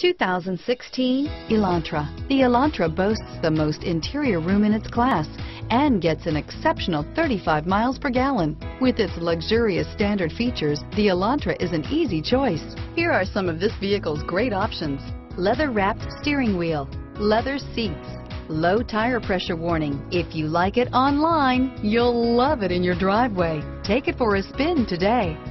2016 Elantra. The Elantra boasts the most interior room in its class and gets an exceptional 35 miles per gallon. With its luxurious standard features, the Elantra is an easy choice. Here are some of this vehicle's great options: leather-wrapped steering wheel, leather seats, low tire pressure warning. If you like it online, you'll love it in your driveway. Take it for a spin today.